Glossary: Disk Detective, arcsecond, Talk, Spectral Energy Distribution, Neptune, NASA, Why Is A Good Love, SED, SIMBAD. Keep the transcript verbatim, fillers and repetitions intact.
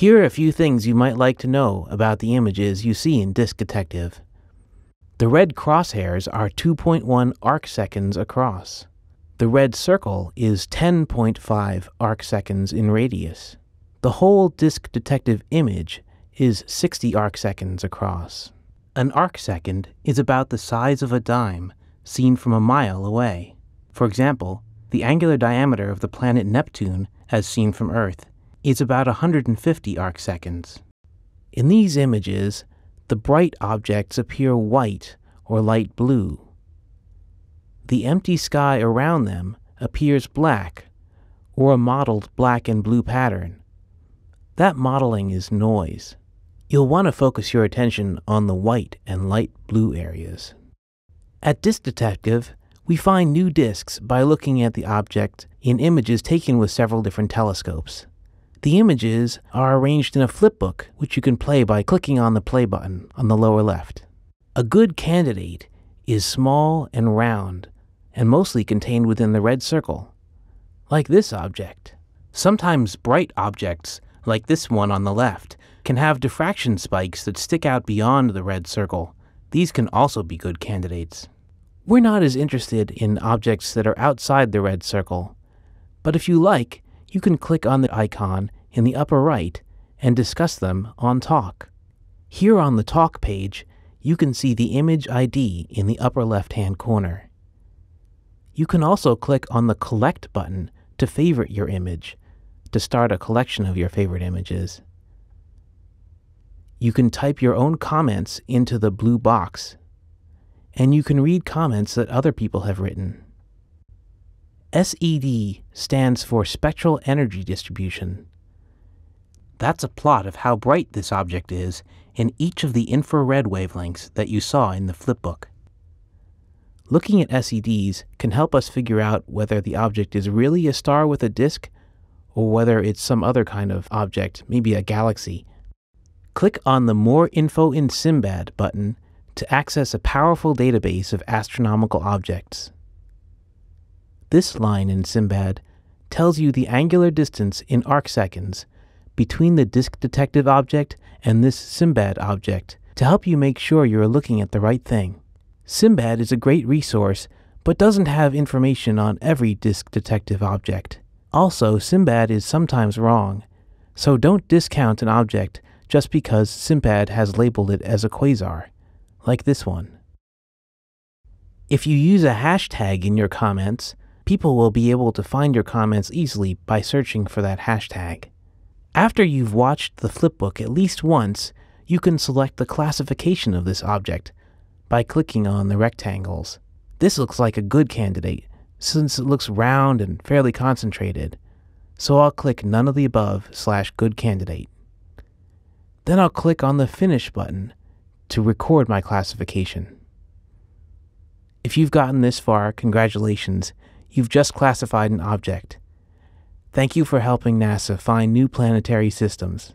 Here are a few things you might like to know about the images you see in Disk Detective. The red crosshairs are two point one arcseconds across. The red circle is ten point five arcseconds in radius. The whole Disk Detective image is sixty arcseconds across. An arcsecond is about the size of a dime, seen from a mile away. For example, the angular diameter of the planet Neptune, as seen from Earth, is about one hundred fifty arcseconds. In these images, the bright objects appear white or light blue. The empty sky around them appears black, or a mottled black and blue pattern. That mottling is noise. You'll want to focus your attention on the white and light blue areas. At Disk Detective, we find new disks by looking at the object in images taken with several different telescopes. The images are arranged in a flipbook, which you can play by clicking on the play button on the lower left. A good candidate is small and round, and mostly contained within the red circle, like this object. Sometimes bright objects, like this one on the left, can have diffraction spikes that stick out beyond the red circle. These can also be good candidates. We're not as interested in objects that are outside the red circle, but if you like, you can click on the icon in the upper right and discuss them on Talk. Here on the Talk page, you can see the image I D in the upper left-hand corner. You can also click on the Collect button to favorite your image, to start a collection of your favorite images. You can type your own comments into the blue box, and you can read comments that other people have written. S E D stands for Spectral Energy Distribution. That's a plot of how bright this object is in each of the infrared wavelengths that you saw in the flipbook. Looking at S E Ds can help us figure out whether the object is really a star with a disk or whether it's some other kind of object, maybe a galaxy. Click on the More Info in SIMBAD button to access a powerful database of astronomical objects. This line in SIMBAD tells you the angular distance in arcseconds between the Disk Detective object and this SIMBAD object to help you make sure you're looking at the right thing. SIMBAD is a great resource, but doesn't have information on every Disk Detective object. Also, SIMBAD is sometimes wrong, so don't discount an object just because SIMBAD has labeled it as a quasar, like this one. If you use a hashtag in your comments, people will be able to find your comments easily by searching for that hashtag. After you've watched the flipbook at least once, you can select the classification of this object by clicking on the rectangles. This looks like a good candidate since it looks round and fairly concentrated, so I'll click None of the Above slash Good Candidate. Then I'll click on the Finish button to record my classification. If you've gotten this far, congratulations, you've just classified an object. Thank you for helping NASA find new planetary systems.